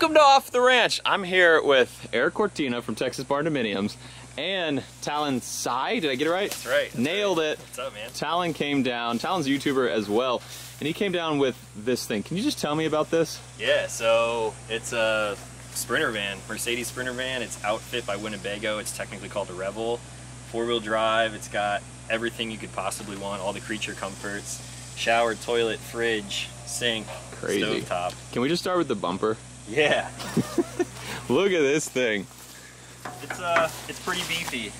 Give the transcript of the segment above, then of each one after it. Welcome to Off The Ranch. I'm here with Eric Cortina from Texas Barn Dominiums and Talon Sy. Did I get it right? That's right. Nailed it. What's up, man? Talon came down. Talon's a YouTuber as well, and he came down with this thing. Can you just tell me about this? Yeah, so it's a Sprinter van, Mercedes Sprinter van. It's outfit by Winnebago. It's technically called a Rebel. Four-wheel drive. It's got everything you could possibly want, all the creature comforts. Shower, toilet, fridge, sink, crazy. Stovetop. Can we just start with the bumper? Yeah. Look at this thing. It's pretty beefy.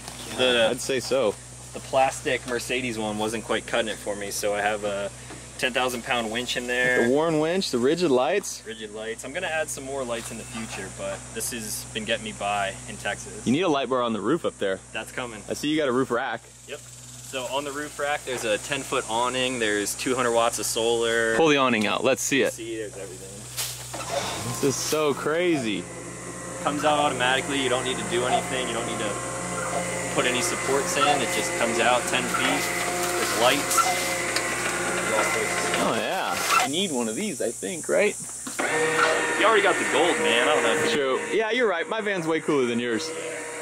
I'd say so. The plastic Mercedes one wasn't quite cutting it for me, so I have a 10,000-pound winch in there. The Warn winch, the Rigid lights. Rigid lights. I'm gonna add some more lights in the future, but this has been getting me by in Texas. You need a light bar on the roof up there. That's coming. I see you got a roof rack. Yep. So on the roof rack, there's a 10-foot awning. There's 200 watts of solar. Pull the awning out. Let's see it. See, there's everything. This is so crazy. Comes out automatically. You don't need to do anything. You don't need to put any supports in. It just comes out 10 feet. There's lights. Oh yeah. You need one of these, I think, right? You already got the gold, man. I don't know. True. Yeah, you're right. My van's way cooler than yours.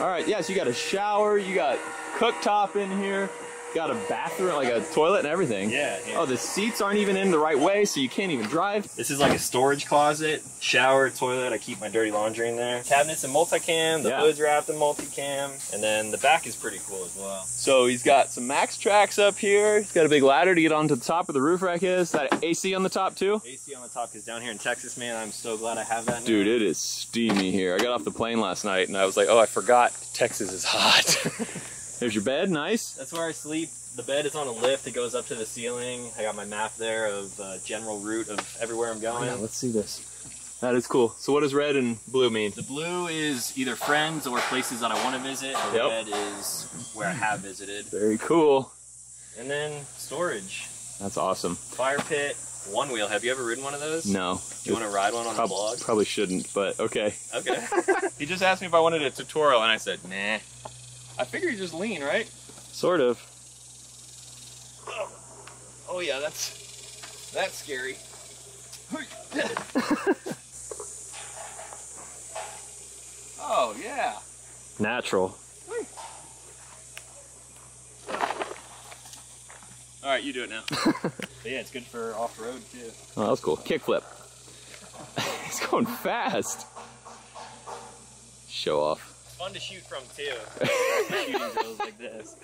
All right. Yeah. So you got a shower. You got cooktop in here. Got a bathroom, like a toilet and everything. Yeah. Oh, the seats aren't even in the right way, so you can't even drive. This is like a storage closet, shower, toilet. I keep my dirty laundry in there. Cabinets in multicam, the hood's wrapped in multicam, and then the back is pretty cool as well. So he's got some max tracks up here. He's got a big ladder to get onto the top of the roof rack. Is that AC on the top too? AC on the top, because down here in Texas, man, I'm so glad I have that. Dude, it is steamy here. I got off the plane last night, and I was like, oh, I forgot Texas is hot. There's your bed, nice. That's where I sleep. The bed is on a lift. It goes up to the ceiling. I got my map there of general route of everywhere I'm going. Oh, yeah, let's see this. That is cool. So what does red and blue mean? The blue is either friends or places that I want to visit. The red is where I have visited. Very cool. And then storage. That's awesome. Fire pit. One wheel. Have you ever ridden one of those? No. Do you want to ride one on the blog? Probably shouldn't, but okay. Okay. He just asked me if I wanted a tutorial, and I said, nah. I figure you just lean, right? Sort of. Oh yeah, that's scary. Oh yeah. Natural. All right, you do it now. But yeah, it's good for off-road too. Oh, that was cool. Kickflip. It's going fast. Show off. Fun to shoot from too. Shooting drills like this.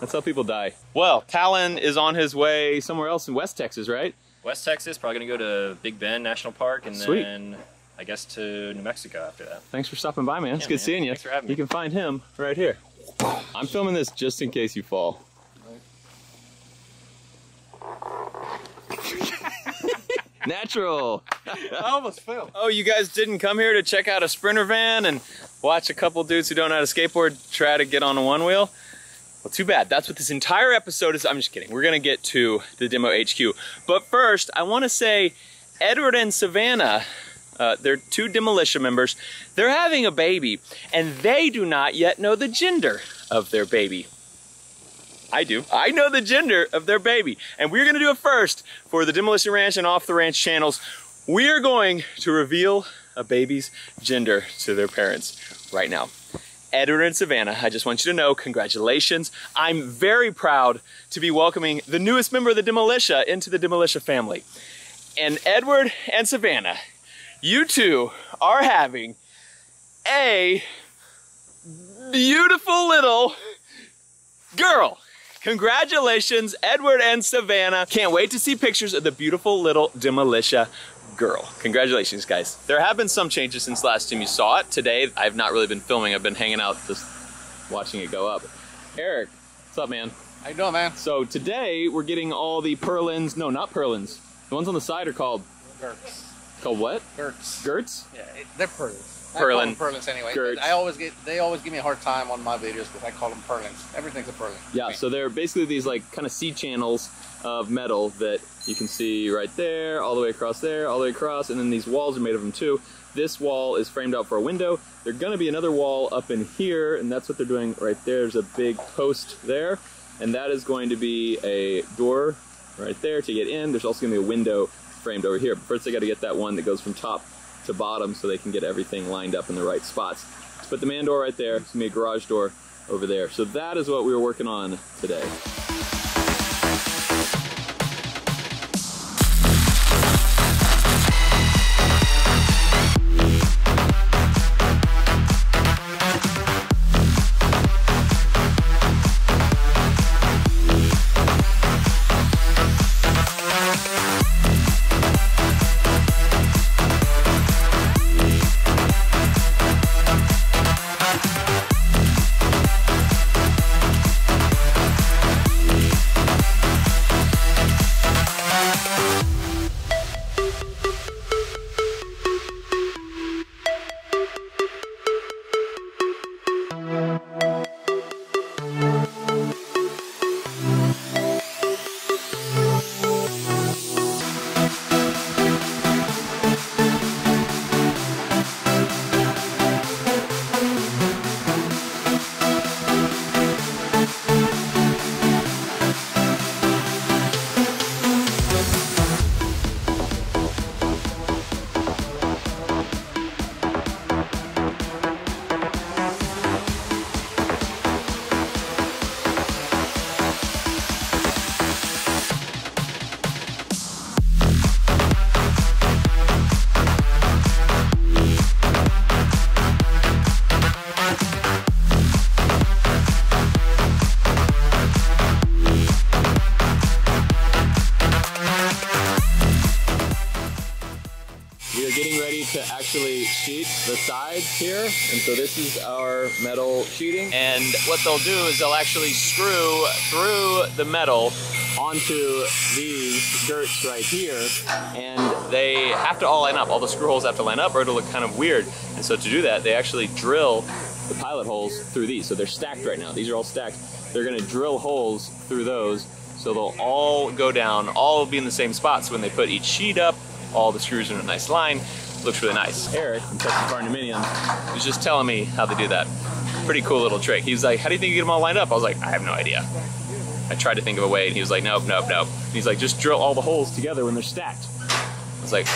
That's how people die. Well, Talon is on his way somewhere else in West Texas, right? West Texas, probably gonna go to Big Bend National Park, and then I guess to New Mexico after that. Thanks for stopping by, man. It's good seeing you. Thanks for having me. You can find him right here. I'm filming this just in case you fall. Natural. I almost fell. Oh, you guys didn't come here to check out a Sprinter van and watch a couple dudes who don't know how to skateboard try to get on a one wheel? Well, too bad. That's what this entire episode is. I'm just kidding. We're going to get to the Demo HQ. But first, I want to say Edward and Savannah, they're two Demolition members, they're having a baby, and they do not yet know the gender of their baby. I do. I know the gender of their baby, and we're going to do it first for the Demolition Ranch and Off The Ranch channels. We are going to reveal a baby's gender to their parents right now. Edward and Savannah, I just want you to know, congratulations. I'm very proud to be welcoming the newest member of the Demolition into the Demolition family. And Edward and Savannah, you two are having a beautiful little girl. Congratulations, Edward and Savannah. Can't wait to see pictures of the beautiful little Demolition girl. Congratulations, guys. There have been some changes since last time you saw it. Today, I've not really been filming. I've been hanging out just watching it go up. Eric, what's up, man? How you doing, man? So today, we're getting all the purlins. No, not purlins. The ones on the side are called... Girts. Called what? Girts. Girts? Yeah, they're purlins. Purlin. I call them purlins anyway. Girts. They always give me a hard time on my videos because I call them purlins. Everything's a purlin. Yeah, so they're basically these like kind of C channels of metal that you can see right there, all the way across there, all the way across, and then these walls are made of them too. This wall is framed out for a window. There's gonna be another wall up in here, and that's what they're doing right there. There's a big post there, and that is going to be a door right there to get in. There's also gonna be a window framed over here. But first I gotta get that one that goes from top to bottom so they can get everything lined up in the right spots. Let's put the man door right there. It's gonna be a garage door over there. So that is what we were working on today. Sheet the sides here, and so this is our metal sheeting, and what they'll do is they'll actually screw through the metal onto these girts right here, and they have to all line up, all the screw holes have to line up or it'll look kind of weird. And so to do that, they actually drill the pilot holes through these. So they're stacked right now, these are all stacked. They're going to drill holes through those so they'll all go down, all will be in the same spots. When they put each sheet up, all the screws are in a nice line. Looks really nice. Eric from Texas Barndominium was just telling me how they do that. Pretty cool little trick. He was like, how do you think you get them all lined up? I was like, I have no idea. I tried to think of a way and he was like, nope, nope, nope. And he's like, just drill all the holes together when they're stacked. I was like,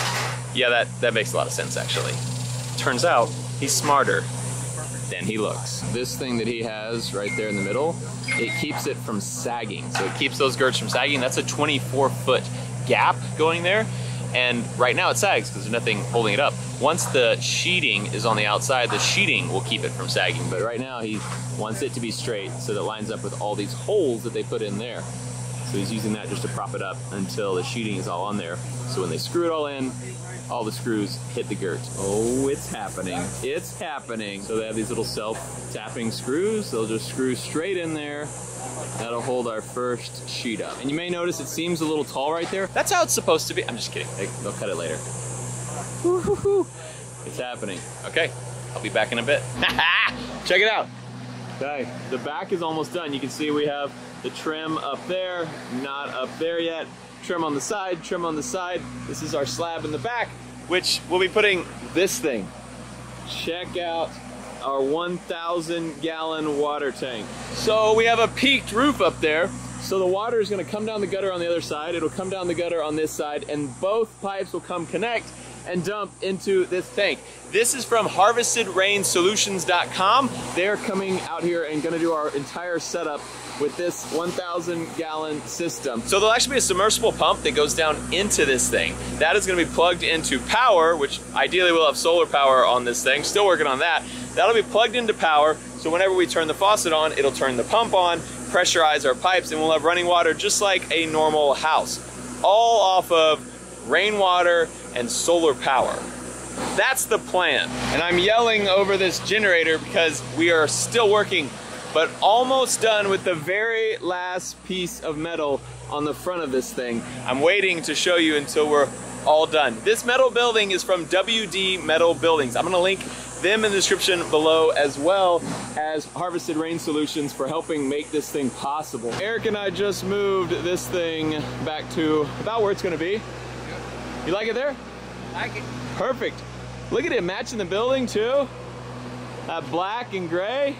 yeah, that makes a lot of sense actually. Turns out he's smarter than he looks. This thing that he has right there in the middle, it keeps it from sagging. So it keeps those girts from sagging. That's a 24-foot gap going there. And right now it sags because there's nothing holding it up. Once the sheeting is on the outside, the sheeting will keep it from sagging. But right now he wants it to be straight so that it lines up with all these holes that they put in there. So he's using that just to prop it up until the sheeting is all on there. So when they screw it all in, all the screws hit the girt. Oh, it's happening. It's happening. So they have these little self-tapping screws. They'll just screw straight in there. That'll hold our first sheet up. And you may notice it seems a little tall right there. That's how it's supposed to be. I'm just kidding. They'll cut it later. Woo-hoo-hoo. It's happening. Okay, I'll be back in a bit. Check it out. Okay, the back is almost done. You can see we have the trim up there, not up there yet. Trim on the side, trim on the side. This is our slab in the back, which we'll be putting this thing. Check out our 1,000-gallon water tank. So we have a peaked roof up there. So the water is gonna come down the gutter on the other side, it'll come down the gutter on this side, and both pipes will come connect and dump into this tank. This is from HarvestedRainSolutions.com. They're coming out here and gonna do our entire setup with this 1,000-gallon system. So there'll actually be a submersible pump that goes down into this thing. That is gonna be plugged into power, which ideally we'll have solar power on this thing, still working on that. That'll be plugged into power, so whenever we turn the faucet on, it'll turn the pump on, pressurize our pipes, and we'll have running water just like a normal house. All off of rainwater and solar power. That's the plan. And I'm yelling over this generator because we are still working, but almost done with the very last piece of metal on the front of this thing. I'm waiting to show you until we're all done. This metal building is from WD Metal Buildings. I'm gonna link them in the description below, as well as Harvested Rain Solutions for helping make this thing possible. Eric and I just moved this thing back to about where it's gonna be. You like it there? Like it. Perfect. Look at it matching the building too. That black and gray.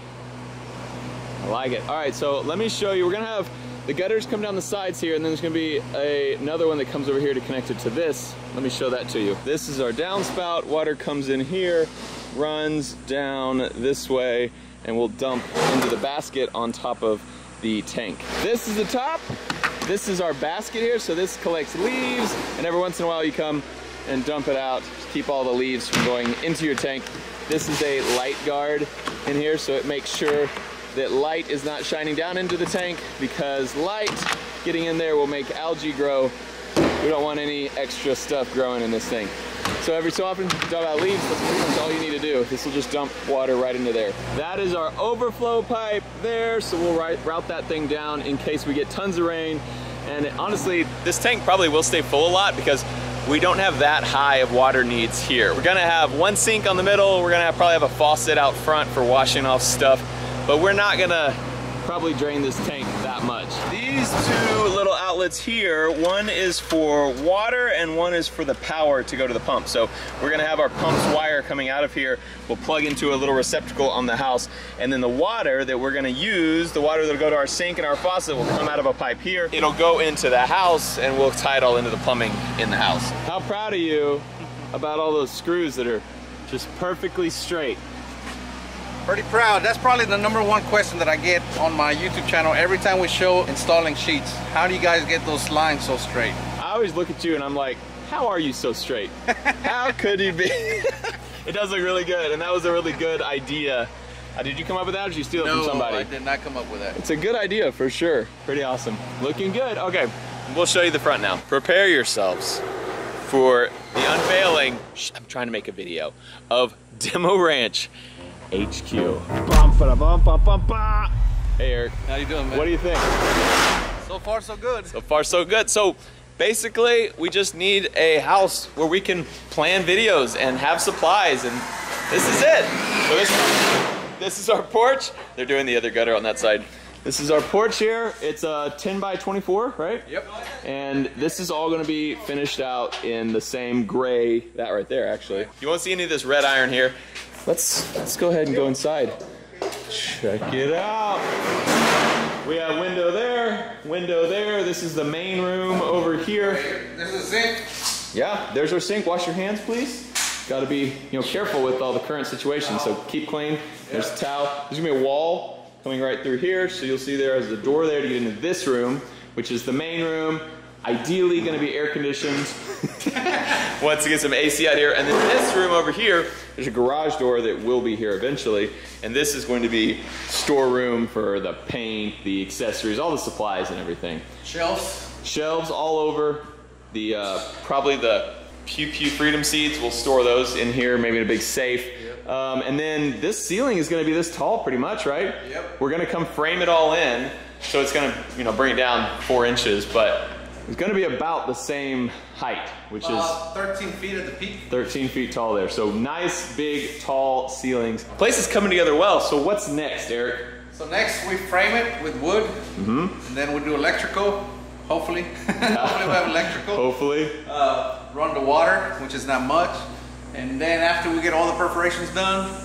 I like it. All right, so let me show you. We're gonna have the gutters come down the sides here, and then there's gonna be another one that comes over here to connect it to this. Let me show that to you. This is our downspout. Water comes in here, runs down this way, and we'll dump into the basket on top of the tank. This is the top. This is our basket here, so this collects leaves, and every once in a while you come and dump it out. Just keep all the leaves from going into your tank. This is a light guard in here, so it makes sure that light is not shining down into the tank, because light getting in there will make algae grow. We don't want any extra stuff growing in this thing. So every so often, dump out leaves, that's pretty much all you need to do. This will just dump water right into there. That is our overflow pipe there, so we'll route that thing down in case we get tons of rain. And honestly, this tank probably will stay full a lot because we don't have that high of water needs here. We're gonna have one sink on the middle, we're gonna probably have a faucet out front for washing off stuff, but we're not gonna probably drain this tank that much. These two little outlets here, one is for water and one is for the power to go to the pump. So we're gonna have our pump's wire coming out of here. We'll plug into a little receptacle on the house, and then the water that we're gonna use, the water that'll go to our sink and our faucet will come out of a pipe here. It'll go into the house and we'll tie it all into the plumbing in the house. How proud of you about all those screws that are just perfectly straight. Pretty proud. That's probably the #1 question that I get on my YouTube channel every time we show installing sheets. How do you guys get those lines so straight? I always look at you and I'm like, how are you so straight? How could you be? It does look really good, and that was a really good idea. Did you come up with that, or did you steal it from somebody? No, I did not come up with that. It's a good idea for sure. Pretty awesome. Looking good. Okay, we'll show you the front now. Prepare yourselves for the unveiling. Shh, I'm trying to make a video of Demo Ranch HQ. Hey Eric. How you doing, man? What do you think? So far so good. So far so good. So basically we just need a house where we can plan videos and have supplies, and this is it. So this is our porch. They're doing the other gutter on that side. This is our porch here. It's a 10 by 24, right? Yep. And this is all gonna be finished out in the same gray, that right there actually. You won't see any of this red iron here. Let's go ahead and go inside. Check it out. We have window there, window there. This is the main room over here. There's a sink. Yeah, there's our sink. Wash your hands, please. Got to be, you know, careful with all the current situations. So keep clean. There's a towel. There's gonna be a wall coming right through here. So you'll see there is a door there to get into this room, which is the main room. Ideally, gonna be air conditioned. Once you get some AC out here, and then this room over here, there's a garage door that will be here eventually, and this is going to be storeroom for the paint, the accessories, all the supplies and everything. Shelves. Shelves all over. The probably the Pew Pew Freedom seeds, we'll store those in here, maybe in a big safe. Yep. And then this ceiling is gonna be this tall pretty much, right? Yep. We're gonna come frame it all in, so it's gonna, you know, bring it down 4 inches, but it's gonna be about the same height, which is 13 feet at the peak. 13 feet tall there, so nice, big, tall ceilings. Place is coming together well, so what's next, Eric? So next we frame it with wood, and then we'll do electrical, hopefully. Hopefully we'll have electrical. Hopefully. Run the water, which is not much, and then after we get all the perforations done,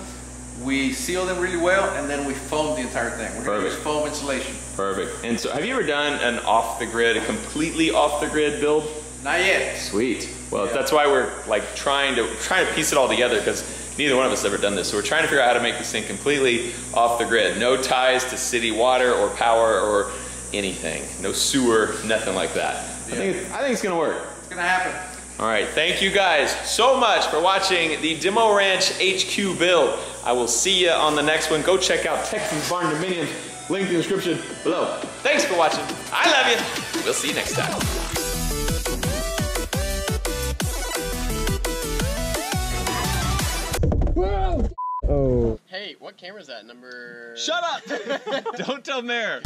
we seal them really well, and then we foam the entire thing. We're gonna use foam insulation. Perfect. And so have you ever done an off-the-grid, a completely off-the-grid build? Not yet. Sweet. Well, yeah. That's why we're like trying to piece it all together, because neither one of us ever done this. So we're trying to figure out how to make this thing completely off the grid. No ties to city water or power or anything. No sewer, nothing like that. Yeah. I think it's gonna work. It's gonna happen. All right, thank you guys so much for watching the Demo Ranch HQ build. I will see you on the next one. Go check out Texas Barn Dominion. Link in the description below. Thanks for watching. I love you. We'll see you next time. Hey, what camera is that? Number... Shut up! Don't tell Mayor!